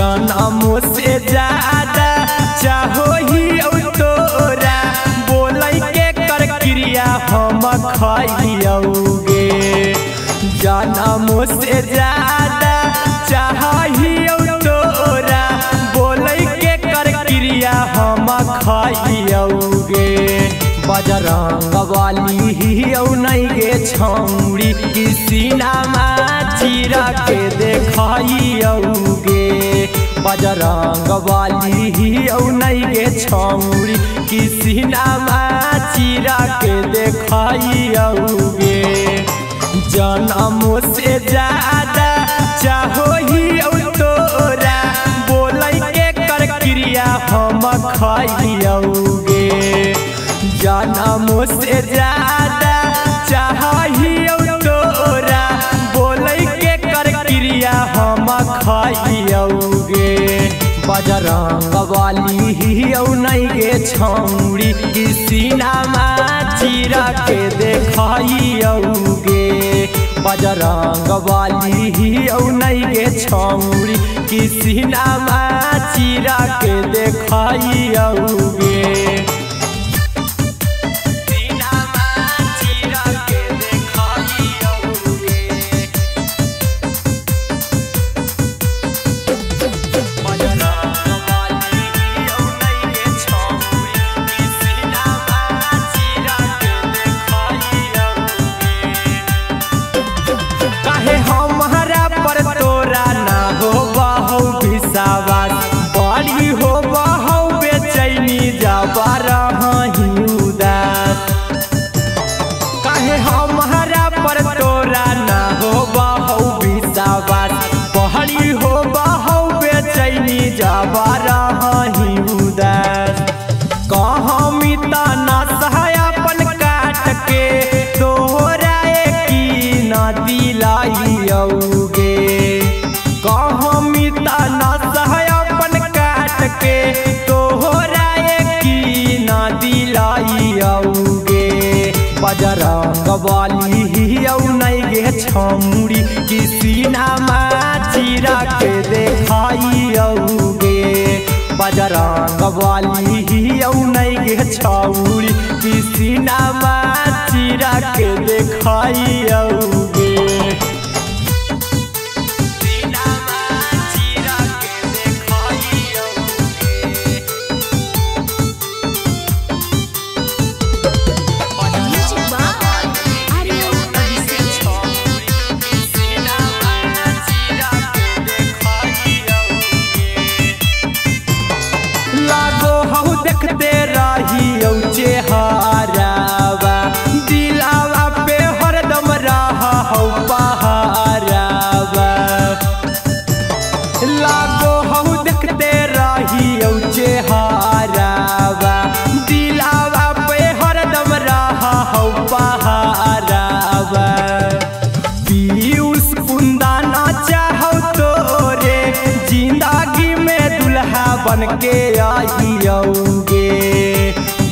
जन मुझ से ज्यादा चाहो ही तोरा बोले के कर क्रिया हम खाइयोगे। जन मुझ से ज्यादा चाहो ही तोरा बोले के कर क्रिया हम खाइयोगे। बजरंग वाली ही औ नहीं के छौड़ी किसी नामा चिरा के देखाइयोगे। बजरंग वाली ही औ नहीं के छौड़ी किसी नामा चिरा के देखाइयोगे। जनम से ज्यादा चाहो ही तोरा बोले के कर क्रिया हम खाइयोगे। जनम से ज्यादा चाहियो तोरा बोले के कर क्रिया हम खाइयोगे। बजरंग वाली ही औ नहीं के छौड़ी किसी नामा चिरा के देखाइयोगे। बजरंग वाली ही औ नहीं के छौड़ी किसी नामा चिरा के देखाइयोगे। बजरंग वाली ही औ नहीं गे छौड़ी किसी नामा चिरा के देखाइयोगे। बजरंग वाली ही औ नहीं गे छौड़ी किसी नामा चिरा के देखाइयोगे। बनके आइयोगे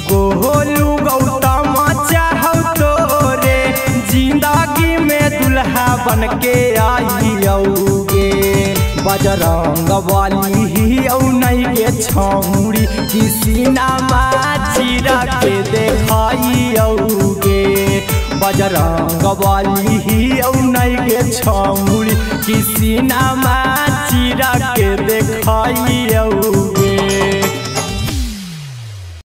गोलू गौतम चाहो तोरे जिंदगी में दुल्हा बनके आइयोगे। बजरंग वाली ही औ नहीं गे छौड़ी किसी नामा चिरा के देखाइयोगे। बजरंग वाली ही औ नहीं गे छौड़ी किसी नामा चिरा के देखाइयोगे।